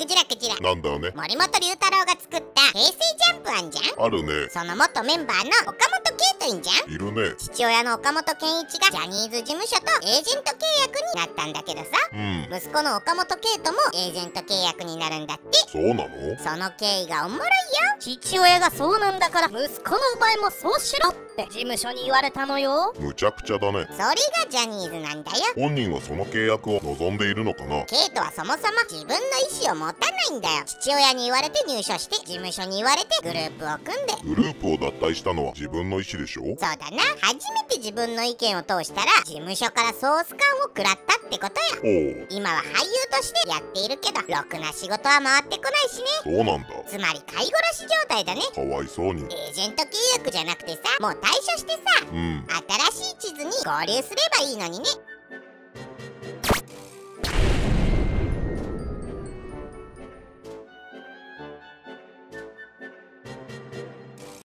クジラクジラなんだよね。森本龍太郎が作った平成ジャンプあんじゃん。あるね。その元メンバーの岡本圭人いんじゃん。いるね。父親の岡本健一がジャニーズ事務所とエージェント契約になったんだけどさ、息子の岡本圭人もエージェント契約になるんだって。そうなの？その経緯がおもろいよ。父親がそうなんだから息子のお前もそうしろって事務所に言われたのよ。むちゃくちゃだね。それがジャニーズなんだよ。本人はその契約を望んでいるのかな。ケイトはそもそも自分の意思を持たないんだよ。父親に言われて入所して、事務所に言われてグループを組んで。グループを脱退したのは自分の意思でしょ。そうだな。初めて自分の意見を通したら事務所からソース感を食らったってことや。今は俳優としてやっているけどろくな仕事は回ってこないしね。そうなんだ。つまり買い殺し状態だね。かわいそうに。エージェント契約じゃなくてさ、もう退所してさ、新しい地図に合流すればいいのにね。